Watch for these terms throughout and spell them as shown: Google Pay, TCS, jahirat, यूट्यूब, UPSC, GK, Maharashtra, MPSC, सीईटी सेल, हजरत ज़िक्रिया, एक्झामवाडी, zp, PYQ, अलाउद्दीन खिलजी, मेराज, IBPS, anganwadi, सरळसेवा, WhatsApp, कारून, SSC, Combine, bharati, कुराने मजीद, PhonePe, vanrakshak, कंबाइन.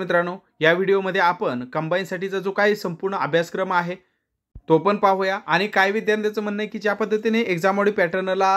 मित्रांनो, या व्हिडिओमध्ये आपण कंबाइन साठीचा जो काही संपूर्ण अभ्यासक्रम आहे तो पण पाहूया आणि काही विद्यार्थ्यांचं म्हणणं आहे की ज्या पद्धतीने एक्झामवाडी पॅटर्नला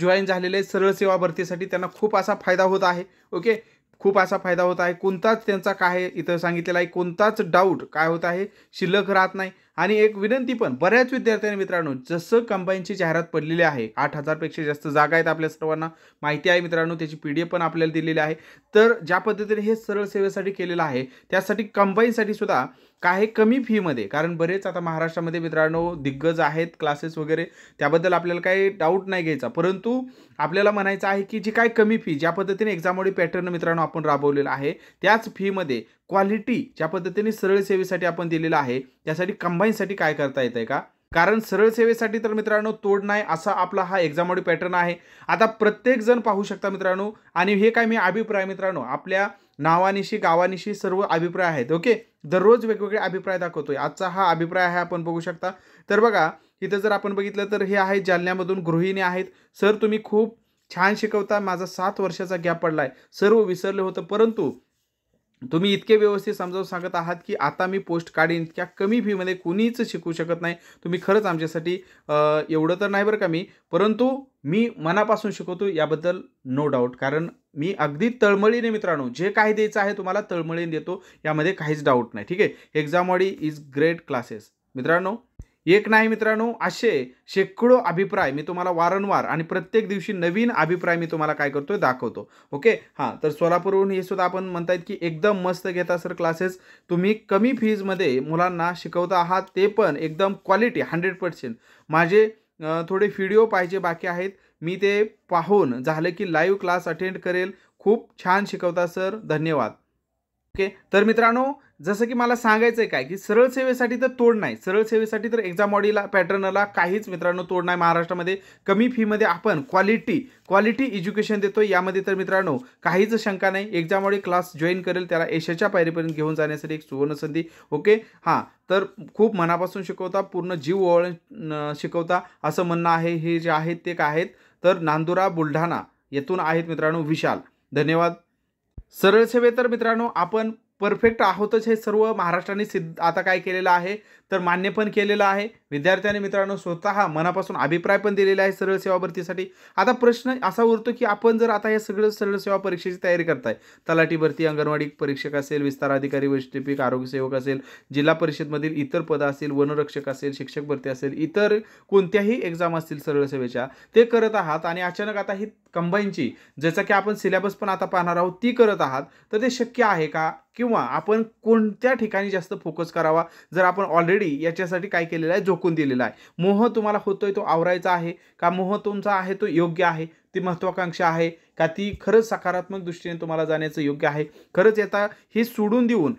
जॉईन झालेले सरळ सेवा भरतीसाठी त्यांना खूप असा फायदा होत आहे। ओके, खूप असा फायदा होत आहे, कोणताच त्यांचा काय इथं सांगितलेला आहे, कोणताच डाऊट काय होत आहे शिल्लक राहत नाही। आणि एक विनंती पण बऱ्याच विद्यार्थ्यांनी मित्रांनो, जसं कंबाइनची जाहिरात पडलेली आहे 8,000 पेक्षा जास्त जागा आहेत, आपल्या सर्वांना माहिती आहे मित्रांनो, त्याची PDF पण आपल्याला दिलेली आहे। तर ज्या पद्धतीने हे सरळ सेवेसाठी केलेलं आहे त्यासाठी कंबाइनसाठी सुद्धा काही कमी फी मध्ये, कारण बरेच आता महाराष्ट्रामध्ये मित्रांनो दिग्गज आहेत क्लासेस वगैरे, त्याबद्दल आपल्याला काही डाऊट नाही घ्यायचा, परंतु आपल्याला म्हणायचं आहे की जी काय कमी फी ज्या पद्धतीने एक्झामवाडी पॅटर्न मित्रांनो आपण राबवलेला आहे त्याच फी मध्ये क्वालिटी ज्या पद्धतीने सरळ सेवेसाठी आपण दिलेला आहे त्यासाठी कंबाइनसाठी काय करता येते का, कारण सरळ सेवेसाठी तर मित्रांनो तोड नाही असा आपला हा एक्झामवाडी पॅटर्न आहे। आता प्रत्येक जण पाहू शकता मित्रांनो, आणि हे काय मी अभिप्राय मित्रांनो आपल्या नावानिशी गावानिशी सर्व अभिप्राय आहेत। ओके, दररोज वेगवेगळे अभिप्राय दाखवतोय, आजचा हा अभिप्राय आहे आपण बघू शकता। तर बघा इथे जर आपण बघितलं तर हे आहे जालन्यामधून गृहिणी आहेत, सर तुम्ही खूप छान शिकवता, माझा 7 वर्षाचा गॅप पडलाय, सर्व विसरले होतं, परंतु तुम्ही इतके व्यवस्थित समजावून सांगत आहात की आता मी पोस्ट काढीन, इतक्या कमी फीमध्ये कोणीच शिकू शकत नाही, तुम्ही खरंच आमच्यासाठी एवढं तर नाही बरं का मी, परंतु मी मनापासून शिकवतो याबद्दल नो डाऊट, कारण मी अगदी तळमळीने मित्रांनो जे काही द्यायचं आहे तुम्हाला तळमळीने देतो, यामध्ये काहीच डाऊट नाही। ठीक आहे, एक्झामवाडी इज ग्रेट क्लासेस मित्रांनो, एक नाही मित्रांनो असे शेकडो अभिप्राय मी तुम्हाला वारंवार आणि प्रत्येक दिवशी नवीन अभिप्राय मी तुम्हाला काय करतोय दाखवतो। ओके हां, तर सोलापूरहून हे सुद्धा आपण म्हणतायत की एकदम मस्त घेता सर क्लासेस, तुम्ही कमी फीजमध्ये मुलांना शिकवता आहात, ते पण एकदम क्वालिटी 100%। माझे थोडे व्हिडिओ पाहिजे बाकी आहेत, मी ते पाहून झालं की लाईव्ह क्लास अटेंड करेल, खूप छान शिकवता सर, धन्यवाद। ओके, तर मित्रांनो जसं की मला सांगायचं आहे काय की सरळ सेवेसाठी तर तोड नाही, सरळ सेवेसाठी तर एक्झामवाडीला पॅटर्नला काहीच मित्रांनो तोड नाही, महाराष्ट्रामध्ये कमी फीमध्ये आपण क्वालिटी एज्युकेशन देतो, यामध्ये तर मित्रांनो काहीच शंका नाही। एक्झामवाडी क्लास जॉईन करेल त्याला यशाच्या पायरीपर्यंत घेऊन जाण्यासाठी एक सुवर्ण संधी। ओके हां, तर खूप मनापासून शिकवता, पूर्ण जीव ओवाळून शिकवता असं म्हणणं आहे। हे जे आहेत ते काय आहेत तर नांदुरा बुलढाणा येथून आहेत मित्रांनो विशाल, धन्यवाद। सरळ सेवे तर मित्रांनो आपण परफेक्ट आहोतच, हे सर्व महाराष्ट्राने सिद्ध आता काय केलेलं आहे तर मान्य पण केलेलं आहे। विद्यार्थ्यांनी मित्रांनो स्वतः मनापासून अभिप्राय पण दिलेला आहे सरळ सेवा भरतीसाठी। आता प्रश्न असा उरतो की आपण जर आता हे सगळं सरळ सेवा परीक्षेची तयारी करताय, तलाठी भरती, अंगणवाडी परीक्षक असेल, विस्तार अधिकारी, वैष्णविक, आरोग्यसेवक असेल, जिल्हा परिषदमधील इतर पद असेल, वनरक्षक असेल, शिक्षक भरती असेल, इतर कोणत्याही एक्झाम असतील सरळ सेवेच्या ते करत आहात, आणि अचानक आता ही कंबाइनची ज्याचा की आपण सिलेबस पण आता पाहणार आहोत ती करत आहात, तर ते शक्य आहे का, किंवा आपण कोणत्या ठिकाणी जास्त फोकस करावा जर आपण ऑलरेडी याच्यासाठी काय केलेलं आहे जोखून दिलेला आहे। मोह तुम्हाला होतोय तो आवरायचा आहे का, मोह तुमचा आहे तो योग्य आहे, ती महत्वाकांक्षा आहे का, ती खरंच सकारात्मक दृष्टीने तुम्हाला जाण्याचं योग्य आहे, खरंच आता हे सोडून देऊन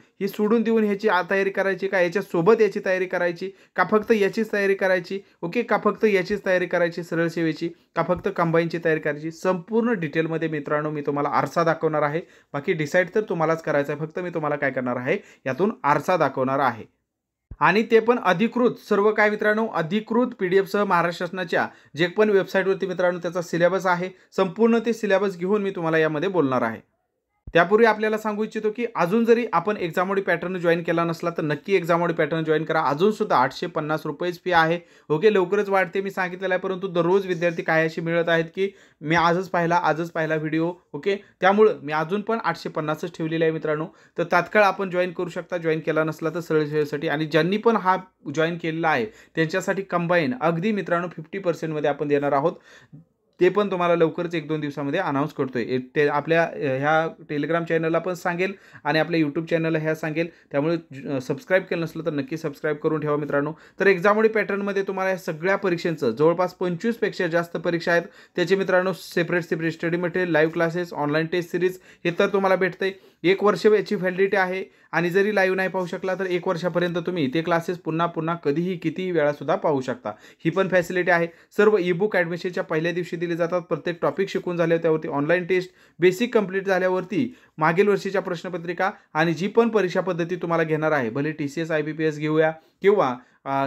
ह्याची तयारी करायची का, याच्यासोबत याची तयारी करायची का, फक्त याचीच तयारी करायची, ओके का फक्त याचीच तयारी करायची सरळ सेवेची, का फक्त कंबाइनची तयारी करायची, संपूर्ण डिटेलमध्ये मित्रांनो मी तुम्हाला आरसा दाखवणार आहे। बाकी डिसाईड तर तुम्हालाच करायचं आहे, फक्त मी तुम्हाला काय करणार आहे यातून आरसा दाखवणार आहे, आणि ते पण अधिकृत सर्व काय मित्रांनो अधिकृत PDF सह महाराष्ट्र शासनाच्या जे पण वेबसाईटवरती मित्रांनो त्याचा सिलेबस आहे, संपूर्ण ते सिलेबस घेऊन मी तुम्हाला यामध्ये बोलणार आहे। त्यापूर्वी आपल्याला सांगू इच्छितो की अजून जरी आपण एक्झामवाडी पॅटर्न जॉईन केला नसला तर नक्की एक्झामवाडी पॅटर्न जॉईन करा, अजून सुद्धा 850 रुपये फी आहे। ओके, लवकरच वाढते मी सांगितलेलं आहे, परंतु दररोज विद्यार्थी काय अशी मिळत आहेत की मी आजच पाहिला व्हिडिओ, ओके त्यामुळे मी अजून पण 850च ठेवलेली आहे मित्रांनो, तर तात्काळ आपण जॉईन करू शकता जॉईन केला नसला तर सरळ सेवेसाठी। आणि ज्यांनी पण हा जॉईन केलेला आहे त्यांच्यासाठी कंबाईन अगदी मित्रांनो 50%मध्ये आपण देणार आहोत, ते पण तुम्हाला लवकरच 1-2 दिवसामध्ये अनाऊन्स करतोय। ते आपल्या ह्या टेलिग्राम चॅनलला पण सांगेल आणि आपल्या यूट्यूब चॅनलला ह्या सांगेल, त्यामुळे सबस्क्राईब केलं नसलं तर नक्की सबस्क्राईब करून ठेवा मित्रांनो। तर एक्झामवाडी पॅटर्नमध्ये तुम्हाला या सगळ्या परीक्षांचं जवळपास 25पेक्षा जास्त परीक्षा आहेत, त्याचे मित्रांनो separate study material, live classes, online test series हे तर तुम्हाला भेटते। 1 वर्ष याची व्हॅलिडिटी आहे, आणि जरी लाईव्ह नाही पाहू शकला तर 1 वर्षापर्यंत तुम्ही ते क्लासेस पुन्हा कधीही कितीही वेळासुद्धा पाहू शकता, ही पण फॅसिलिटी आहे। सर्व ईबुक ॲडमिशनच्या पहिल्या दिवशी दिले जातात, प्रत्येक टॉपिक शिकून झाल्यावर त्यावरती ऑनलाईन टेस्ट, बेसिक कंप्लीट झाल्यावरती मागील वर्षीच्या प्रश्नपत्रिका, आणि जी पण परीक्षा पद्धती तुम्हाला घेणार आहे, भले TCS IBPS घेऊया किंवा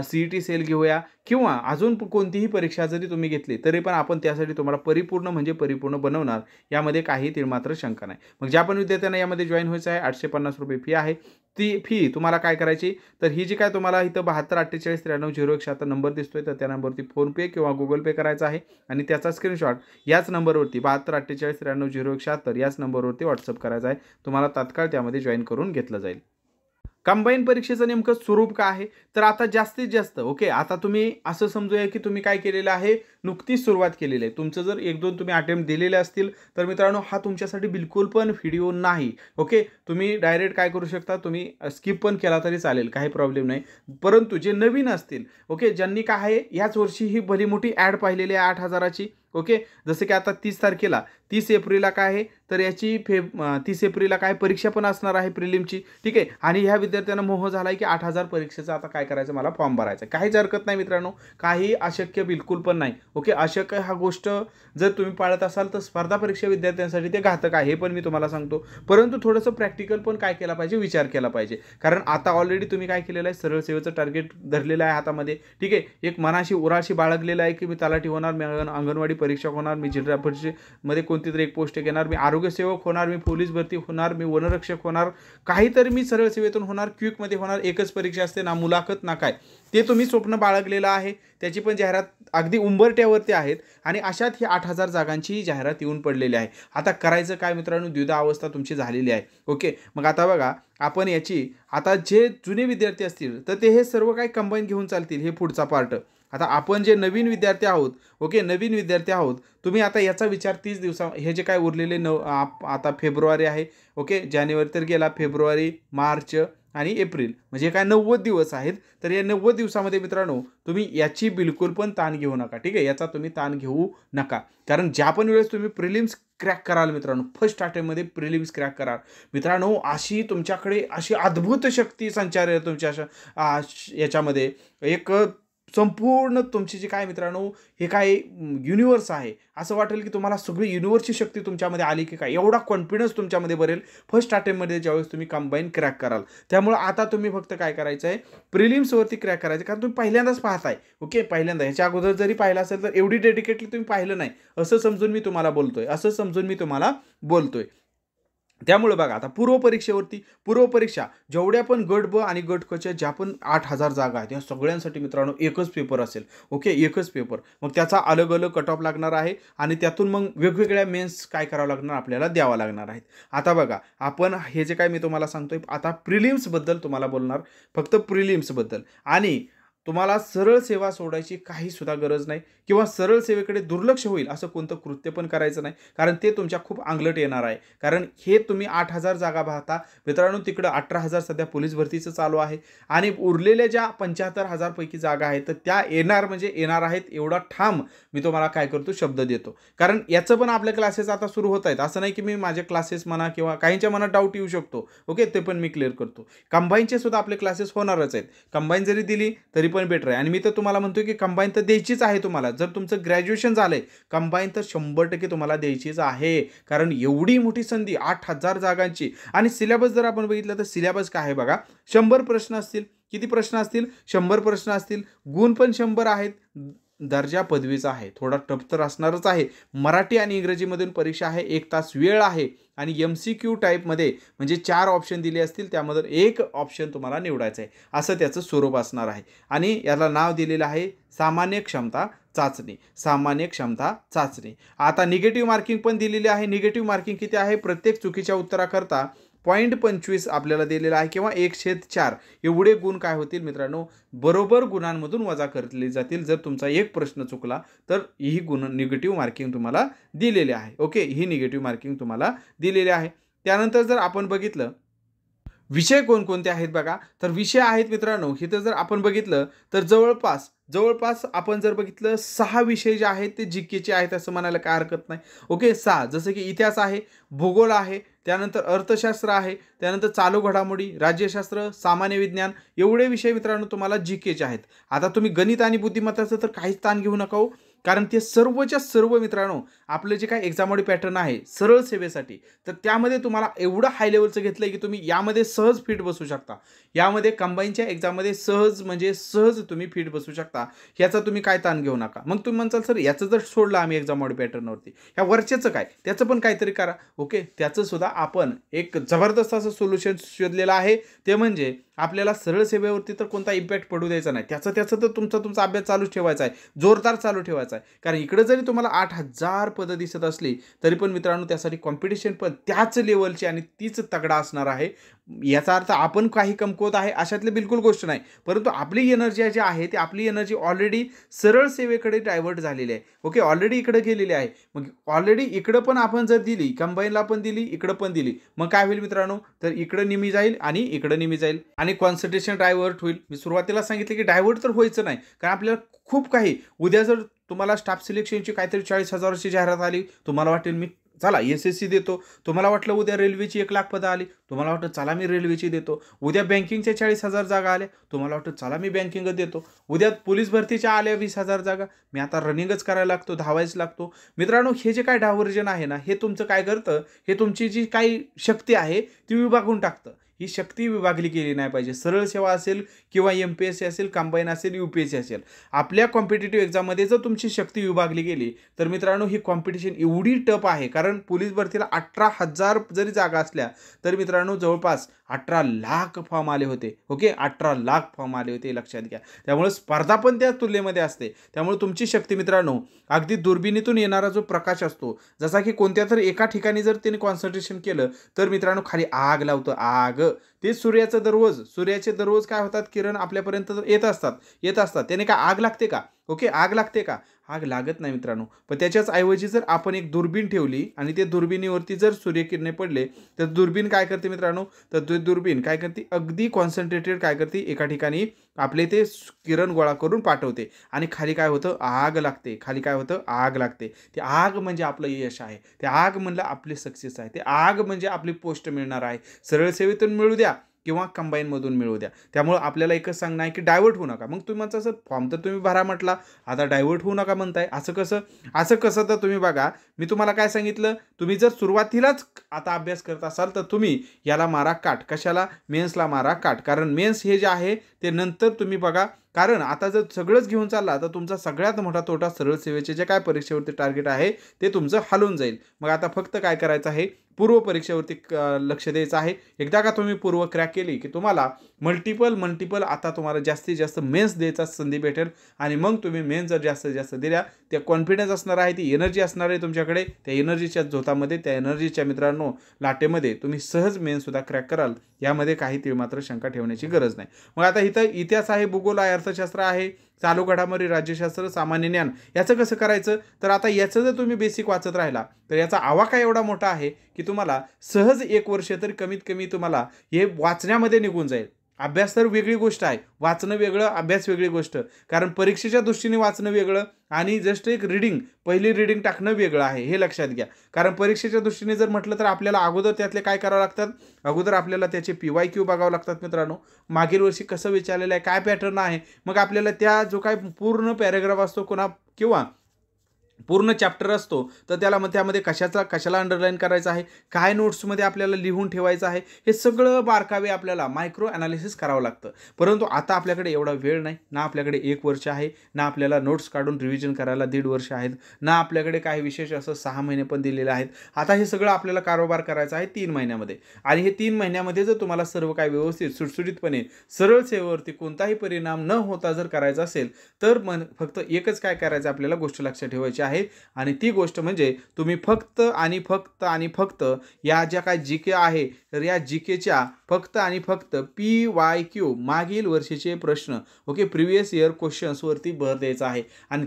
सीईटी सेल घेऊया किंवा अजून कोणतीही परीक्षा जरी तुम्ही घेतली तरी पण आपण त्यासाठी तुम्हाला परिपूर्ण म्हणजे परिपूर्ण बनवणार, यामध्ये काही तीळ मात्र शंका नाही। मग ज्या पण विद्यार्थ्यांना यामध्ये जॉईन व्हायचं आहे ₹850 फी आहे। ती फी तुम्हाला काय करायची, तर ही जी काय तुम्हाला इथे 72 48 43 0176 नंबर दिसतोय तर त्या नंबरवरती फोनपे किंवा गुगल पे करायचा आहे आणि त्याचा स्क्रीनशॉट याच नंबरवरती 72 48 43 0176 याच नंबरवरती WhatsApp करायचा आहे। तुम्हाला तात्काळ त्यामध्ये जॉईन करून घेतलं जाईल। कंबाइन परीक्षेचं नेमकं स्वरूप काय आहे, तर आता जास्तीत जास्त ओके आता तुम्ही असं समजूया की तुम्ही काय केलेलं आहे, नुकतीच सुरुवात केलेली आहे। तुमचं जर 1-2 तुम्ही अटेम्प्ट दिलेले असतील तर मित्रांनो हा तुमच्यासाठी बिल्कुल पण व्हिडिओ नाही। ओके तुम्ही डायरेक्ट काय करू शकता, तुम्ही स्किप पण केला तरी चालेल, काही प्रॉब्लेम नाही। परंतु जे नवीन असतील ओके ज्यांनी काय आहे याच वर्षी ही भली मोठी ॲड पाहिलेली आहे 8000ची ओके जसे की आता 30 तारखेला 30 एप्रिलला काय आहे तर याची 30 एप्रिलला काय परीक्षा पण असणार आहे प्रिलिमची, ठीक आहे। आणि ह्या विद्यार्थ्यांना मोह झाला आहे की 8000 परीक्षेचा आता काय करायचं, मला फॉर्म भरायचा, काहीच हरकत नाही मित्रांनो, काही अशक्य बिल्कुल पण नाही। ओके अशक्य हा गोष्ट जर तुम्ही पाळत असाल तर स्पर्धा परीक्षा विद्यार्थ्यांसाठी ते घातक आहे, पण मी तुम्हाला सांगतो। परंतु थोडंसं प्रॅक्टिकल पण काय केला पाहिजे, विचार केला पाहिजे, कारण आता ऑलरेडी तुम्ही काय केलेलं आहे, सरळ सेवेचं टार्गेट धरलेलं आहे हातामध्ये, ठीक आहे। एक मनाशी उराशी बाळगलेलं आहे की मी तलाठी होणार, मी अंगणवाडी परीक्षा होणार, मी जिल्हा परिषदेमध्ये कोणतीतरी एक पोस्ट घेणार, मी आरोग्य सेवक होणार, मी पोलीस भरती होणार, मी वनरक्षक होणार, काहीतरी मी सरळ सेवेतून होणार, क्विक मध्ये होणार, एकच परीक्षा असते ना मुलाखत ना काय, ते तुम्ही स्वप्न बाळगलेलं आहे, त्याची पण जाहिरात अगदी उंबरट्यावरती आहेत आणि अशात ही 8000 जागांची जाहिरात येऊन पडलेली आहे। आता करायचं काय मित्रांनो, द्विधा अवस्था तुमची झालेली आहे। ओके मग आता बघा आपण याची आता जे जुने विद्यार्थी असतील तर ते हे सर्व काय कंबाईन घेऊन चालतील, हे पुढचा पार्ट। आता आपण जे नवीन विद्यार्थी आहोत ओके नवीन विद्यार्थी आहोत तुम्ही आता याचा विचार 30 दिवसा हे जे काय उरलेले आता फेब्रुवारी आहे ओके, जानेवारी तर गेला, फेब्रुवारी मार्च आणि एप्रिल म्हणजे काय 90 दिवस आहेत। तर या 90 दिवसामध्ये मित्रांनो तुम्ही याची बिल्कुल पण ताण घेऊ नका, ठीक आहे। याचा तुम्ही ताण घेऊ नका, कारण ज्या पण वेळेस तुम्ही प्रिलिम्स क्रॅक कराल मित्रांनो, फर्स्ट अटेम्प्टमध्ये प्रिलिम्स क्रॅक कराल मित्रांनो, अशी तुमच्याकडे अशी अद्भुत शक्ती संचार तुमच्या याच्यामध्ये एक संपूर्ण तुमची जी काय मित्रांनो हे काय युनिवर्स आहे असं वाटेल की तुम्हाला सगळी युनिवर्सची शक्ती तुमच्यामध्ये आली की काय, एवढा कॉन्फिडन्स तुमच्यामध्ये भरेल फर्स्ट अटेम्प्टमध्ये ज्यावेळेस तुम्ही कंबाईन क्रॅक कराल। त्यामुळे आता तुम्ही फक्त काय करायचं आहे, प्रिलिम्सवरती क्रॅक करायचं, कारण तुम्ही पहिल्यांदाच पाहताय ओके, पहिल्यांदा ह्याच्या अगोदर जरी पाहिलं असेल तर एवढी डेडिकेटली तुम्ही पाहिलं नाही असं समजून मी तुम्हाला बोलतोय, त्यामुळे बघा आता पूर्वपरीक्षेवरती पूर्वपरीक्षा जेवढ्या पण गट ब आणि गट क च्या ज्या पण 8000 जागा आहेत या सगळ्यांसाठी मित्रांनो एकच पेपर असेल ओके, एकच पेपर, मग त्याचा अलग अलग कट ऑफ लागणार आहे आणि त्यातून मग वेगवेगळ्या मेन्स काय करावं लागणार आपल्याला द्यावा लागणार आहेत। आता बघा आपण हे जे काय मी तुम्हाला सांगतोय आता प्रिलिम्सबद्दल तुम्हाला बोलणार, फक्त प्रिलिम्सबद्दल। आणि तुम्हाला सरळ सेवा सोडायची काही सुद्धा गरज नाही किंवा सरळ सेवेकडे दुर्लक्ष होईल असं कोणतं कृत्य पण करायचं नाही, कारण ते तुमच्या खूप अंगलट येणार आहे। कारण हे तुम्ही 8000 जागा पाहता मित्रांनो, तिकडं 18000 सध्या पोलीस भरतीचं चालू आहे आणि उरलेल्या ज्या 75000 पैकी जागा आहेत तर त्या येणार म्हणजे येणार आहेत, एवढा ठाम मी तुम्हाला काय करतो शब्द देतो। कारण याचं पण आपले क्लासेस आता सुरू होत आहेत, असं नाही की मी माझे क्लासेस म्हणा किंवा काहींच्या मनात डाऊट येऊ शकतो ओके, ते पण मी क्लिअर करतो। कंबाईनचे सुद्धा आपले क्लासेस होणारच आहेत, कंबाईन जरी दिली तरी पण बेटर आहे। आणि मी तर तुम्हाला म्हणतोय की कंबाईन तर द्यायचीच आहे तुम्हाला, जर तुमचं ग्रॅज्युएशन झालंय कंबाईन तर 100% तुम्हाला द्यायचीच आहे, कारण एवढी मोठी संधी 8000 जागांची। आणि सिलेबस जर आपण बघितलं तर सिलेबस काय आहे बघा, 100 प्रश्न असतील, किती प्रश्न असतील 100 प्रश्न असतील, गुण पण 100 आहेत, दर्जा पदवीचा आहे, थोडा टफ तर असणारच आहे। मराठी आणि इंग्रजीमधून परीक्षा आहे, 1 तास वेळ आहे आणि MCQ टाईपमध्ये म्हणजे 4 ऑप्शन दिले असतील त्यामधून एक ऑप्शन तुम्हाला निवडायचं आहे असं त्याचं स्वरूप असणार आहे। आणि याला नाव दिलेलं आहे सामान्य क्षमता चाचणी, सामान्य क्षमता चाचणी। आता निगेटिव्ह मार्किंग पण दिलेली आहे, निगेटिव्ह मार्किंग किती आहे, प्रत्येक चुकीच्या उत्तराकरता 0.25 आपल्याला दिलेला आहे किंवा 1/4 एवढे गुण काय होतील मित्रांनो, बरोबर गुणांमधून वजा करले जातील। जर तुमचा 1 प्रश्न चुकला तर ही गुण निगेटिव्ह मार्किंग तुम्हाला दिलेली आहे ओके, ही निगेटिव्ह मार्किंग तुम्हाला दिलेली आहे। त्यानंतर जर आपण बघितलं विषय कोणकोणते आहेत बघा, तर विषय आहेत मित्रांनो इथं जर आपण बघितलं तर जवळपास आपण जर बघितलं 6 विषय जे आहेत ते जीकेचे आहेत असं म्हणायला काय हरकत नाही ओके। 6 जसं की इतिहास आहे, भूगोल आहे, त्यानंतर अर्थशास्त्र आहे, त्यानंतर चालू घडामोडी, राज्यशास्त्र, सामान्य विज्ञान, एवढे विषय मित्रांनो तुम्हाला जीकेचे आहेत। आता तुम्ही गणित आणि बुद्धिमत्ताचं तर काहीच ताण घेऊ नका हो, कारण ते सर्वच्या सर्व मित्रांनो आपले जे काही एक्झामवाडी पॅटर्न आहे सरळ सेवेसाठी, तर त्यामध्ये तुम्हाला एवढं हाय लेवलचं घेतलंय की तुम्ही यामध्ये सहज फिट बसू शकता। यामध्ये कंबाईनच्या एक्झाममध्ये सहज म्हणजे सहज तुम्ही फिट बसू शकता। याचा तुम्ही काय ताण घेऊ नका। मग तुम्ही म्हणताल सर याचं जर सोडलं आम्ही एक्झामवाडी पॅटर्नवरती, या वरचेचं काय त्याचं पण काहीतरी करा। ओके, त्याचं सुद्धा आपण एक जबरदस्त असं सोल्युशन शोधलेलं आहे। ते म्हणजे आपल्याला सरळ सेवेवरती तर कोणता इम्पॅक्ट पडू द्यायचा नाही। त्याचं तर तुमचा अभ्यास चालूच ठेवायचा आहे, जोरदार चालू ठेवायचा आहे। कारण इकडे जरी तुम्हाला 8000 पदे दिसत असली तरी पण मित्रांनो त्यासाठी कॉम्पिटिशन पण त्याच लेवलची आणि तीच तगडा असणार आहे। याचा अर्थ आपण काही कमकुवत आहे अशातले बिल्कुल गोष्ट नाही, परंतु आपली एनर्जी जी आहे ती आपली एनर्जी ऑलरेडी सरळ सेवेकडे डायव्हर्ट झालेली आहे। ओके, ऑलरेडी इकडे गेलेली आहे। मग ऑलरेडी इकडे पण आपण जर दिली, कंबाईनला पण दिली, इकडे पण दिली, मग काय होईल मित्रांनो, तर इकडे निमी जाईल आणि इकडे निमी जाईल आणि कॉन्सन्ट्रेशन डायव्हर्ट होईल। मी सुरुवातीला सांगितलं की डायव्हर्ट तर होयचं नाही, कारण आपल्याला खूप काही उद्या जर तुम्हाला स्टाफ सिलेक्शनची काहीतरी 40,000ची जाहिरात आली, तुम्हाला वाटेल मी चला SSC देतो, तुम्हाला वाटलं उद्या रेल्वेची 1,00,000 पदं आली, तुम्हाला वाटतं चला मी रेल्वेची देतो, उद्या बँकिंगच्या 40,000 जागा आल्या, तुम्हाला वाटतं चला मी बँकिंग देतो, उद्या पोलीस भरतीच्या आल्या 20,000 जागा, मी आता रनिंगच करायला लागतो, धावायच लागतो। मित्रांनो हे जे काय डायव्हर्जन आहे ना, हे तुमचं काय करतं, हे तुमची जी काही शक्ती आहे ती विभागून टाकतं। ही शक्ती विभागली गेली नाही पाहिजे। सरळ सेवा असेल किंवा MPSC असेल, कंबाईन असेल, UPSC असेल, आपल्या कॉम्पिटेटिव्ह एक्झाम मध्ये जर तुमची शक्ती विभागली गेली तर मित्रांनो ही कॉम्पिटिशन एवढी टफ आहे। कारण पोलीस भरतीला 18,000 जरी जागा असल्या तरी मित्रांनो जवळपास 18,00,000 फॉर्म आले होते। ओके, 18,00,000 फॉर्म आले होते, लक्षात घ्या। त्यामुळे स्पर्धा पण त्या तुलनेमध्ये असते। त्यामुळे तुमची शक्ती मित्रांनो अगदी दुर्बिणीतून येणारा जो प्रकाश असतो, जसा की कोणत्या तरी एका ठिकाणी जर त्याने कॉन्सन्ट्रेशन केलं तर मित्रांनो खाली आग लावतो। आग ते सूर्याचं सूर्याचे दररोज काय होतात, किरण आपल्यापर्यंत येत असतात। त्याने काय आग लागते का? ओके, आग लागते का? आग लागत नाही मित्रांनो। पण त्याच्याच ऐवजी जर आपण एक दुर्बीण ठेवली आणि ते दुर्बिणीवरती जर सूर्यकिरणे पडले तर दुर्बीण काय करते मित्रांनो, तर दुर्बीण काय करते, अगदी कॉन्सन्ट्रेटेड काय करते, एका ठिकाणी आपले ते किरण गोळा करून पाठवते आणि खाली काय होतं, आग लागते। खाली काय होतं, आग लागते। ते आग म्हणजे आपलं यश आहे, ते आग म्हणजे आपली सक्सेस आहे, ते आग म्हणजे आपली पोस्ट मिळणार आहे। सरळ सेवेतून मिळू द्या किंवा कंबाईनमधून मिळू द्या। त्यामुळे आपल्याला एकच सांगणं आहे की डायव्हर्ट होऊ नका। मग तुम्ही म्हणता सर फॉर्म तर तुम्ही भरा म्हटला, आता डायव्हर्ट होऊ नका म्हणताय, असं कसं? तर तुम्ही बघा, मी तुम्हाला काय सांगितलं, तुम्ही जर सुरुवातीलाच आता अभ्यास करत असाल तर तुम्ही याला मारा काट। कशाला? मेन्सला मारा काट। कारण मेन्स हे जे आहे ते नंतर तुम्ही बघा। कारण आता जर सगळंच घेऊन चालला तर तुमचा सगळ्यात मोठा तोटा, सरळ सेवेचे जे काय परीक्षेवरती टार्गेट आहे ते तुमचं हलून जाईल। मग आता फक्त काय करायचं आहे, पूर्व परीक्षेवरती लक्ष द्यायचं आहे। एकदा का तुम्ही पूर्व क्रॅक केली की तुम्हाला मल्टिपल आता तुम्हाला जास्तीत जास्त मेन्स द्यायचा संधी भेटेल। आणि मग तुम्ही मेन्स जर जास्तीत जास्त दिल्या, त्या कॉन्फिडन्स असणार आहे, ती एनर्जी असणार आहे तुमच्याकडे। त्या एनर्जीच्या झोतामध्ये, त्या एनर्जीच्या मित्रांनो लाटेमध्ये तुम्ही सहज मेन्ससुद्धा क्रॅक कराल, यामध्ये काही ती मात्र शंका ठेवण्याची गरज नाही। मग आता इथं इतिहास आहे, भूगोल आहे, अर्थशास्त्र आहे, चालू घडामोडी, राज्यशास्त्र, सामान्य ज्ञान, याचं कसं करायचं, तर आता याचं जर तुम्ही बेसिक वाचत राहिला तर याचा आवाका एवढा मोठा आहे की तुम्हाला सहज 1 वर्ष तरी कमीत कमी तुम्हाला हे वाचण्यामध्ये निघून जाईल। अभ्यास तर वेगळी गोष्ट आहे, वाचणं वेगळं, अभ्यास वेगळी गोष्ट। कारण परीक्षेच्या दृष्टीने वाचणं वेगळं आणि जस्ट एक रीडिंग, पहिली रीडिंग टाकणं वेगळं आहे, हे लक्षात घ्या। कारण परीक्षेच्या दृष्टीने जर म्हटलं तर आपल्याला अगोदर त्यातले काय करावं लागतात, अगोदर आपल्याला त्याचे PYQ बघावं लागतात मित्रांनो, मागील वर्षी कसं विचारलेलं आहे, काय पॅटर्न आहे। मग आपल्याला त्या जो काय पूर्ण पॅरेग्राफ असतो कोणा किंवा पूर्ण चॅप्टर असतो तर त्याला त्यामध्ये कशाला अंडरलाईन करायचं आहे, काय नोट्समध्ये आपल्याला लिहून ठेवायचं आहे, हे सगळं बारकावे आपल्याला मायक्रो ॲनालिसिस करावं लागतं। परंतु आता आपल्याकडे एवढा वेळ नाही ना, आपल्याकडे 1 वर्ष आहे ना, आपल्याला नोट्स काढून रिव्हिजन करायला 1.5 वर्ष आहेत ना, आपल्याकडे काही विशेष असं 6 महिने पण दिलेले आहेत। आता हे सगळं आपल्याला कारोबार करायचा आहे 3 महिन्यामध्ये। आणि हे 3 महिन्यामध्ये जर तुम्हाला सर्व काही व्यवस्थित सुटसुटीतपणे सरळ सेवेवरती कोणताही परिणाम न होता जर करायचा असेल तर फक्त एकच काय करायचं, आपल्याला गोष्ट लक्षात ठेवायची आहे। आणि ती गोष्ट म्हणजे तुम्ही फक्त या ज्या काय GK आहे तर या GKच्या फक्त आणि फक्त PYQ मागील वर्षीचे प्रश्न, ओके, प्रिव्हियस इयर क्वेश्चन्स वरती भर द्यायचा आहे। आणि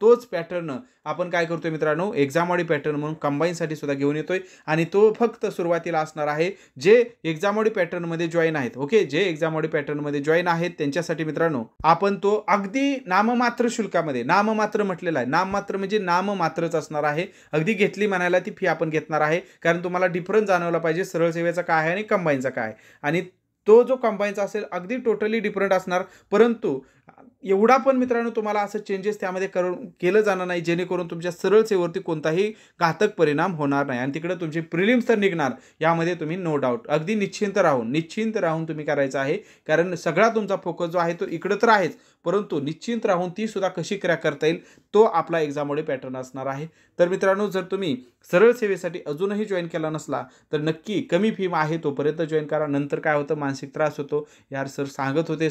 तोच पॅटर्न आपण काय करतोय मित्रांनो, एक्झामवाडी पॅटर्न म्हणून कंबाईनसाठी सुद्धा घेऊन येतोय। आणि तो फक्त सुरुवातीला असणार आहे, जे एक्झामवाडी पॅटर्नमध्ये जॉईन आहेत, ओके, जे एक्झामवाडी पॅटर्नमध्ये जॉईन आहेत त्यांच्यासाठी मित्रांनो आपण तो अगदी नाममात्र शुल्कामध्ये, नाममात्र म्हटलेला आहे, नाममात्र म्हणजे नाममात्रच असणार आहे, अगदी घेतली म्हणायला ती फी आपण घेणार आहे। कारण तुम्हाला डिफरन्स जाणवला पाहिजे सरळ सेवेचा काय आहे आणि कंबाईनचा काय आहे। आणि तो जो कंबाईनचा असेल अगदी टोटली डिफरंट असणार, परंतु एवढा पण मित्रांनो तुम्हाला असं चेंजेस त्यामध्ये केलं जाणार नाही, जेणेकरून तुमच्या सरळसेवेवरती कोणताही घातक परिणाम होणार नाही। आणि तिकडे तुमचे प्रीलिम्स तर निघणार, यामध्ये तुम्ही नो डाउट अगदी निश्चिंत राहून तुम्ही करायचं आहे, कारण सगळा तुमचा फोकस जो आहे तो इकडे तर आहेच, परंतु निश्चिंत राहून ती सुद्धा कशी क्रॅक करता येईल तो आपला एक्झामवाडी पॅटर्न असणार आहे। तर मित्रांनो जर तुम्ही सरळसेवेसाठी अजूनही जॉईन केला नसला तर नक्की कमी फी आहे तोपर्यंत जॉईन करा, नंतर काय होतं मानसिक त्रास होतो, यार सर सांगत होते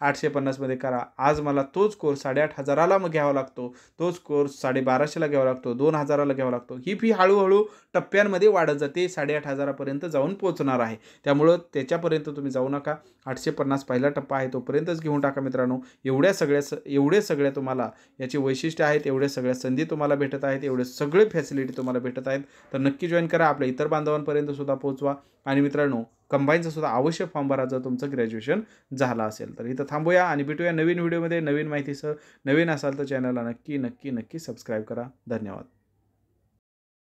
850 मध्ये करा, आज मला तोच कोर्स 8,500 मग घ्यावा लागतो, तोच कोर्स 1250 घ्यावा लागतो, 2000 घ्यावा लागतो। ही फी हळूहळू टप्प्यांमध्ये वाढत जाते, 8,500 पर्यंत जाऊन पोहोचणार आहे, त्यामुळे त्याच्यापर्यंत तुम्ही जाऊ नका। 850 पहिला टप्पा आहे तोपर्यंतच घेऊन टाका मित्रांनो। एवढ्या सगळ्या तुम्हाला याची वैशिष्ट्ये आहेत, एवढ्या सगळ्या संधी तुम्हाला भेटत आहेत, एवढे सगळे फॅसिलिटी तुम्हाला भेटत आहेत, तर नक्की जॉईन करा, आपल्या इतर बांधवांपर्यंत सुद्धा पोहोचवा। आणि मित्रांनो कंबाईनचा सुद्धा अवश्य फॉर्म भरा जर तुमचं ग्रॅज्युएशन झालं असेल तर। इथं थांबूया आणि भेटूया नवीन व्हिडिओमध्ये नवीन माहितीसह। नवीन असाल तर चॅनलला नक्की सबस्क्राईब करा। धन्यवाद।